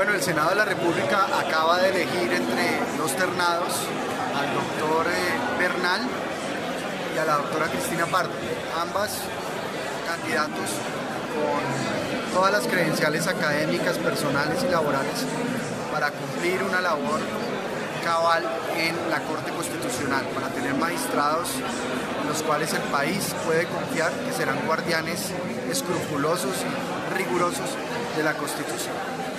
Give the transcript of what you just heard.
Bueno, el Senado de la República acaba de elegir entre dos ternados al doctor Bernal y a la doctora Cristina Pardo, ambas candidatos con todas las credenciales académicas, personales y laborales para cumplir una labor cabal en la Corte Constitucional, para tener magistrados en los cuales el país puede confiar que serán guardianes escrupulosos y rigurosos de la Constitución.